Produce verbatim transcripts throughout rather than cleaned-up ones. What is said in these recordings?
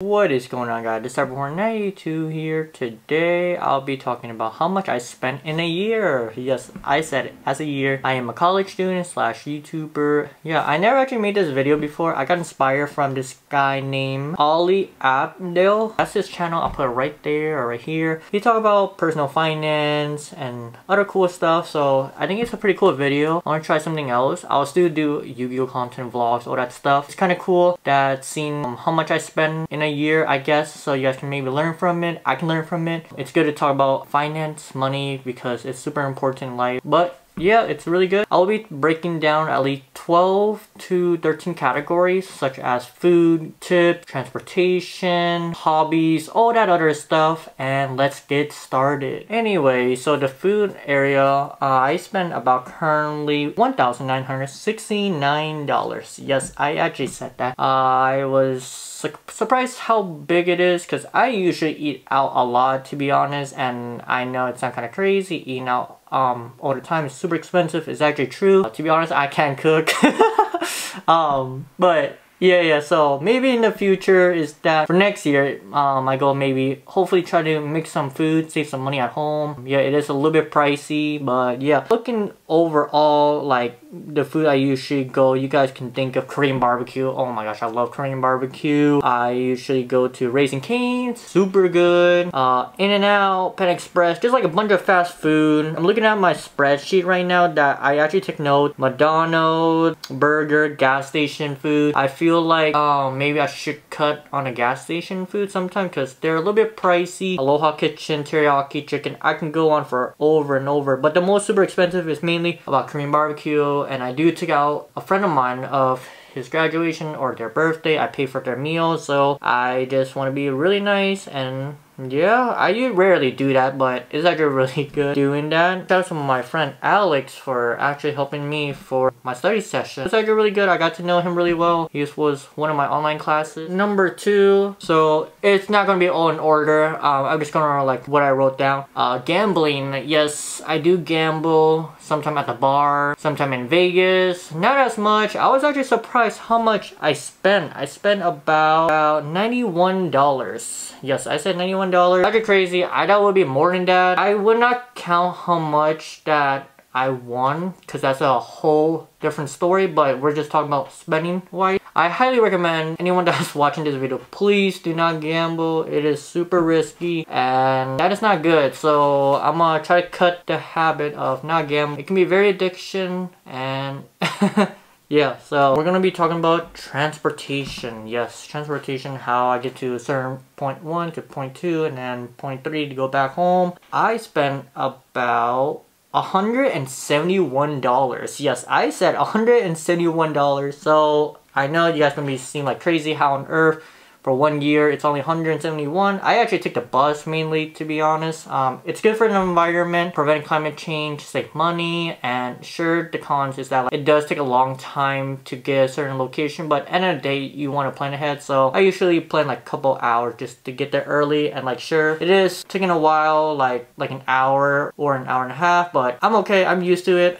What is going on, guys? It's Cyberhorn ninety-two here. Today I'll be talking about how much I spent in a year. Yes, I said it as a year. I am a college student slash YouTuber. Yeah, I never actually made this video before. I got inspired from this guy named Oli Abndale. That's his channel. I'll put it right there or right here. He talks about personal finance and other cool stuff. So I think it's a pretty cool video. I want to try something else. I'll still do Yu-Gi-Oh! Content, vlogs, all that stuff. It's kind of cool that seeing um, how much I spend in a year, I guess, so you guys can maybe learn from it. I can learn from it. It's good to talk about finance, money, because it's super important in life. But yeah, it's really good. I'll be breaking down at least twelve to thirteen categories, such as food, tips, transportation, hobbies, all that other stuff, and let's get started. Anyway, so the food area, uh, I spent about currently one thousand nine hundred sixty-nine dollars. Yes, I actually said that. Uh, I was su surprised how big it is, because I usually eat out a lot, to be honest, and I know it's not kind of crazy eating out um all the time. It's super expensive. It's actually true. Uh, to be honest, I can't cook. um but yeah yeah so maybe in the future is that for next year, um my goal maybe hopefully try to make some food, save some money at home. Yeah, it is a little bit pricey, but yeah, looking overall, like the food I usually go, you guys can think of Korean barbecue. Oh my gosh, I love Korean barbecue. I usually go to Raising Cane's, super good. Uh, In-N-Out, Pan Express, just like a bunch of fast food. I'm looking at my spreadsheet right now that I actually took note. McDonald's, burger, gas station food. I feel like uh, maybe I should cut on a gas station food sometime because they're a little bit pricey. Aloha Kitchen, teriyaki chicken. I can go on for over and over, but the most super expensive is mainly about Korean barbecue. And I do take out a friend of mine of his graduation or their birthday. I pay for their meal, so I just want to be really nice. And yeah, I rarely do that, but it's actually really good doing that. Shout out to my friend Alex for actually helping me for my study session. It's actually really good. I got to know him really well. He was one of my online classes. Number two, so it's not going to be all in order. Um, I'm just going to like what I wrote down. Uh, gambling. Yes, I do gamble. Sometime at the bar, sometime in Vegas. Not as much. I was actually surprised how much I spent. I spent about, about ninety-one dollars. Yes, I said ninety-one dollars. That's crazy. I thought it would be more than that. I would not count how much that I won, because that's a whole different story, but we're just talking about spending wise. I highly recommend anyone that's watching this video, please do not gamble. It is super risky and that is not good. So I'm gonna try to cut the habit of not gambling. It can be very addiction and yeah, so we're gonna be talking about transportation. Yes, transportation, how I get to a certain point one to point two and then point three to go back home. I spent about one hundred seventy-one dollars. Yes, I said one hundred seventy-one dollars. So I know you guys gonna be seem like crazy, how on earth for one year it's only one hundred seventy-one. I actually take the bus mainly, to be honest. Um, it's good for the environment, prevent climate change, save money, and sure, the cons is that like, it does take a long time to get a certain location, but end of the day you want to plan ahead. So I usually plan like a couple hours just to get there early, and like sure, it is taking a while, like like an hour or an hour and a half, but I'm okay, I'm used to it.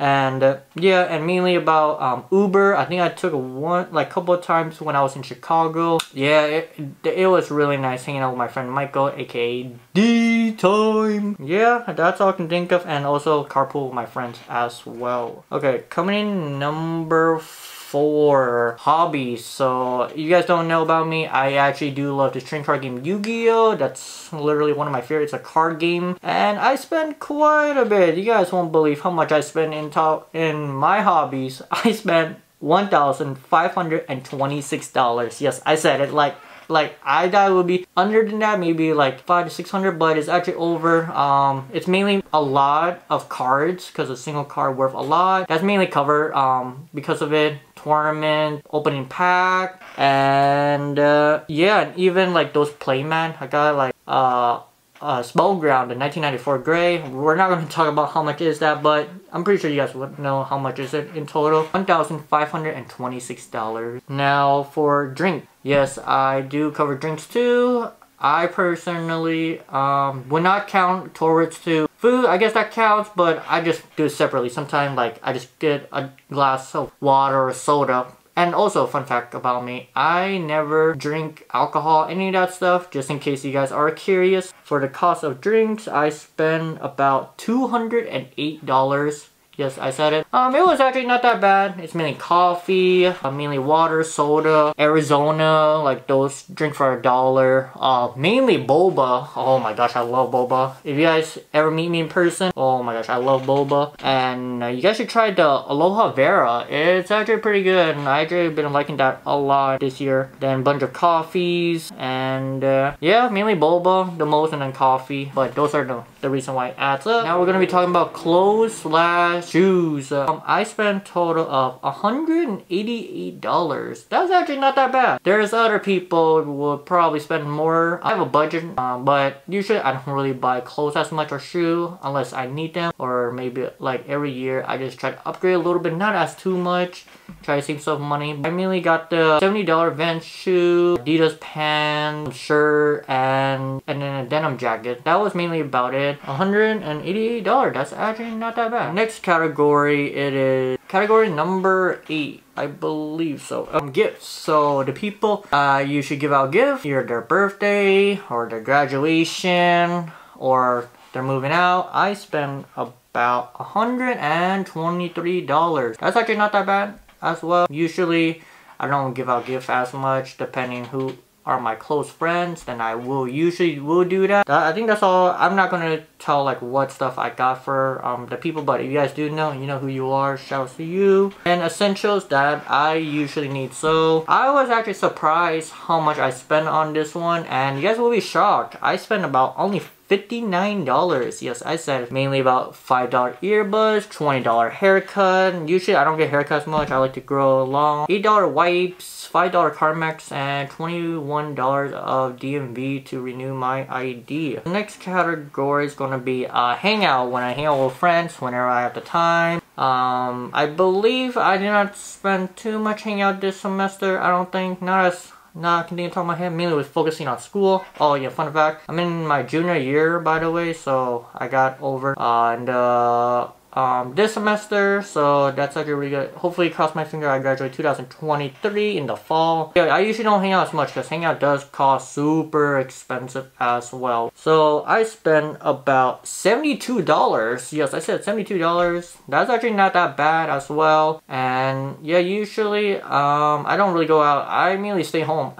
And uh, yeah, and mainly about um, Uber. I think I took one like couple of times when I was in Chicago. Yeah, it, it was really nice hanging out with my friend Michael, aka D-Time. Yeah, that's all I can think of, and also carpool with my friends as well. Okay, coming in number four. For hobbies, so you guys don't know about me, I actually do love this trading card game Yu-Gi-Oh! That's literally one of my favorites. It's a card game, and I spend quite a bit. You guys won't believe how much I spend in top in my hobbies. I spent one thousand five hundred twenty-six dollars. Yes, I said it. Like Like, I thought it would be under than that, maybe like five to six hundred, but it's actually over. Um, it's mainly a lot of cards, because a single card worth a lot. That's mainly covered um, because of it. Tournament, opening pack, and uh, yeah, and even like those playmat. I got like uh, uh, Small Ground, the nineteen ninety-four gray. We're not going to talk about how much is that, but I'm pretty sure you guys would know how much is it in total. one thousand five hundred twenty-six dollars. Now for drink. Yes, I do cover drinks too. I personally um, would not count towards to food. I guess that counts, but I just do it separately. Sometimes like I just get a glass of water or soda And also, fun fact about me, I never drink alcohol, any of that stuff, just in case you guys are curious. For the cost of drinks, I spend about two hundred eight dollars. Yes, I said it. Um, it was actually not that bad. It's mainly coffee, uh, mainly water, soda, Arizona, like those drink for a dollar. Uh, mainly boba. Oh my gosh, I love boba. If you guys ever meet me in person, oh my gosh, I love boba. And uh, you guys should try the Aloha Vera. It's actually pretty good. And I actually been liking that a lot this year. Then a bunch of coffees and uh, yeah, mainly boba the most and then coffee. But those are the, the reason why it adds up. Now we're gonna be talking about clothes slash shoes. Um, I spent a total of one hundred eighty-eight dollars. That's actually not that bad. There's other people who will probably spend more. I have a budget, um, but usually I don't really buy clothes as much or shoe unless I need them, or maybe like every year I just try to upgrade a little bit, not as too much, try to save some money. I mainly got the seventy dollar Vans shoe, Adidas pants, shirt, and, and then a denim jacket. That was mainly about it. one hundred eighty-eight dollars. That's actually not that bad. Next category, it is category number eight, I believe so. Um, gifts. So the people, uh, you should give out gifts. Either their birthday or their graduation or they're moving out. I spent about one hundred twenty-three dollars. That's actually not that bad as well. Usually, I don't give out gifts as much, depending who are my close friends, then I will usually will do that. I think that's all. I'm not gonna tell like what stuff I got for um the people, but if you guys do know, you know who you are, shouts to you. And essentials that I usually need. So I was actually surprised how much I spent on this one, and you guys will be shocked. I spent about only fifty-nine dollars. Yes, I said mainly about five dollar earbuds, twenty dollar haircut. Usually I don't get haircuts much. I like to grow long. eight dollar wipes, five dollar CarMax, and twenty-one dollars of D M V to renew my I D. The next category is going to be uh, hangout. When I hang out with friends, whenever I have the time. Um, I believe I did not spend too much hangout this semester. I don't think. Not as... Nah, I continue to talk my head, mainly was focusing on school. Oh yeah, fun fact, I'm in my junior year, by the way, so I got over on uh, the, um, this semester, so that's actually really good. Hopefully, cross my finger, I graduate two thousand twenty-three in the fall. Yeah, I usually don't hang out as much, because hangout does cost super expensive as well. So, I spent about seventy-two dollars. Yes, I said seventy-two dollars. That's actually not that bad as well. And yeah, usually um, I don't really go out. I mainly stay home.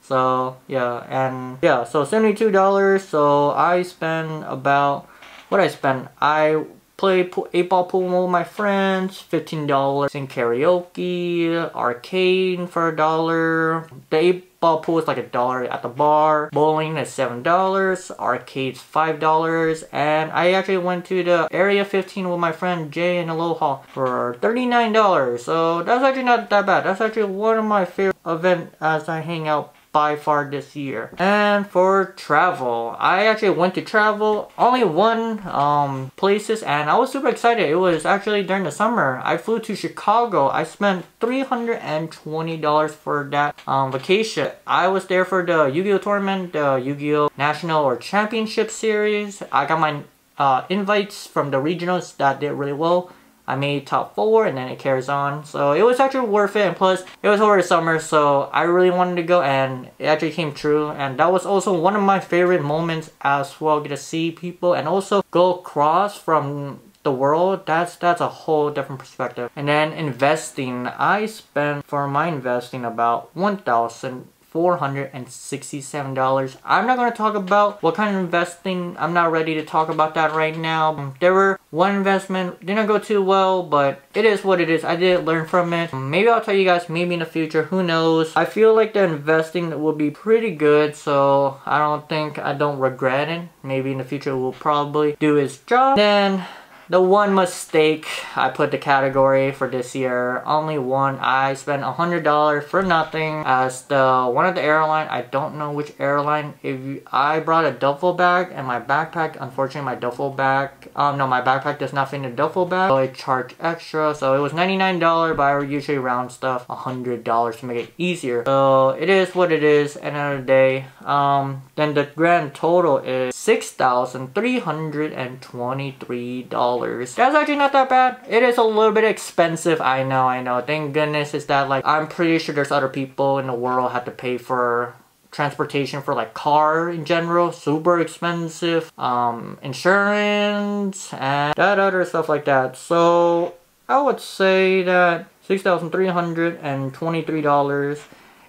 So yeah, and yeah, so seventy-two dollars. So I spend about, what I spend? I play eight ball pool with my friends, fifteen dollars in karaoke, arcade for a dollar. The eight ball pool is like a dollar at the bar. Bowling is seven dollars, arcade's five dollars, and I actually went to the Area fifteen with my friend Jay and Aloha for thirty-nine dollars. So that's actually not that bad. That's actually one of my favorite events as I hang out by far this year. And for travel, I actually went to travel only one um, places, and I was super excited. It was actually during the summer. I flew to Chicago. I spent three hundred twenty dollars for that um, vacation. I was there for the Yu-Gi-Oh! Tournament, the Yu-Gi-Oh! National or Championship Series. I got my uh, invites from the regionals that did really well. I made top four and then it carries on. So it was actually worth it, and plus it was over the summer, so I really wanted to go and it actually came true. And that was also one of my favorite moments as well. Get to see people and also go across from the world. That's that's a whole different perspective. And then investing, I spent for my investing about one thousand four hundred sixty-seven dollars. I'm not going to talk about what kind of investing. I'm not ready to talk about that right now. There were one investment, didn't go too well, but it is what it is. I did learn from it. Maybe I'll tell you guys maybe in the future, who knows. I feel like the investing will be pretty good, so I don't think I don't regret it. Maybe in the future we'll probably do his job. Then the one mistake, I put the category for this year, only one. I spent one hundred dollars for nothing as the one of the airline. I don't know which airline. If you, I brought a duffel bag and my backpack. Unfortunately, my duffel bag, um, no, my backpack does not fit in the duffel bag. So it charged extra. So it was ninety-nine dollars, but I usually round stuff one hundred dollars to make it easier. So it is what it is at the end of the day. Um, then the grand total is six thousand three hundred twenty-three dollars. dollars. That's actually not that bad. It is a little bit expensive. I know, I know. Thank goodness is that, like, I'm pretty sure there's other people in the world have to pay for transportation for, like, car in general. Super expensive. Um, insurance and that other stuff like that. So I would say that six thousand three hundred twenty-three dollars.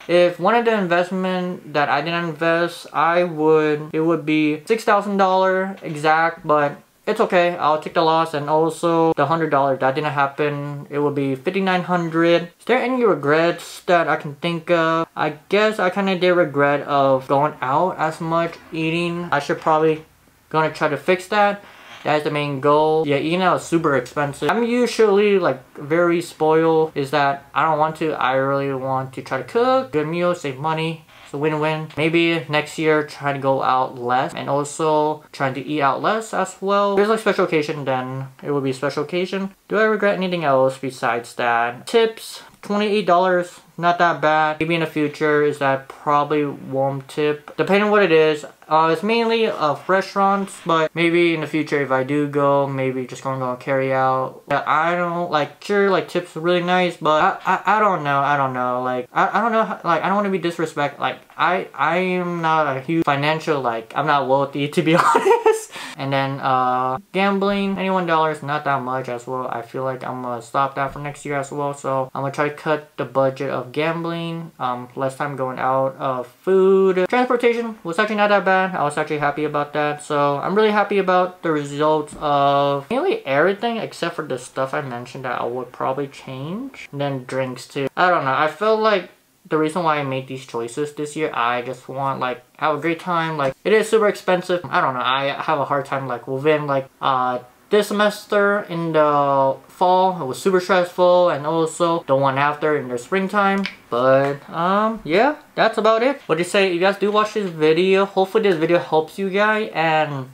If one of the investment that I didn't invest, I would, it would be six thousand dollars exact, but it's okay. I'll take the loss, and also the one hundred dollars that didn't happen, it would be five thousand nine hundred dollars. Is there any regrets that I can think of? I guess I kind of did regret of going out as much, eating. I should probably gonna try to fix that. That's the main goal. Yeah, eating out is super expensive. I'm usually like very spoiled, is that I don't want to. I really want to try to cook, good meal, save money. It's a win-win. Maybe next year try to go out less, and also trying to eat out less as well. If there's like special occasion, then it would be a special occasion. Do I regret anything else besides that? Tips, twenty-eight dollars. Not that bad. Maybe in the future is that probably warm tip. Depending on what it is. Uh, it's mainly of restaurants, but maybe in the future if I do go, maybe just gonna go carry out. I don't, like, sure, like, tips are really nice, but I, I, I don't know, I don't know, like, I, I don't know, like, I don't want to be disrespectful. Like, I, I am not a huge financial, like, I'm not wealthy, to be honest. And then, uh, gambling, twenty-one dollars, not that much as well. I feel like I'm gonna stop that for next year as well, so I'm gonna try to cut the budget of gambling, um, less time going out, of food. Transportation was actually not that bad. I was actually happy about that. So I'm really happy about the results of nearly everything except for the stuff I mentioned that I would probably change. And then drinks too. I don't know. I feel like the reason why I made these choices this year, I just want, like, have a great time. Like, it is super expensive. I don't know. I have a hard time, like, within, like, uh, this semester in the fall, it was super stressful, and also the one after in the springtime. But um yeah, that's about it. What do you say? If you guys do watch this video, hopefully this video helps you guys, and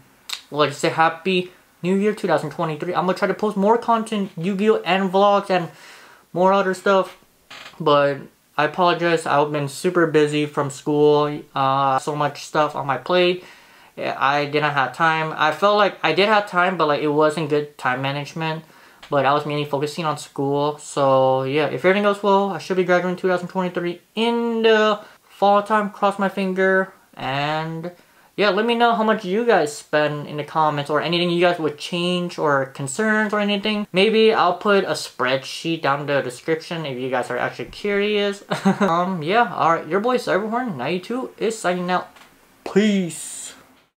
like I say, happy new year twenty twenty-three. I'm gonna try to post more content, Yu-Gi-Oh! And vlogs and more other stuff. But I apologize, I've been super busy from school, uh so much stuff on my plate. I didn't have time. I felt like I did have time, but like it wasn't good time management. But I was mainly focusing on school. So yeah, if everything goes well, I should be graduating two thousand twenty-three in the fall time. Cross my finger. And yeah, let me know how much you guys spend in the comments, or anything you guys would change, or concerns or anything. Maybe I'll put a spreadsheet down in the description if you guys are actually curious. um, yeah, alright, your boy Cyberhorn ninety-two is signing out. Peace.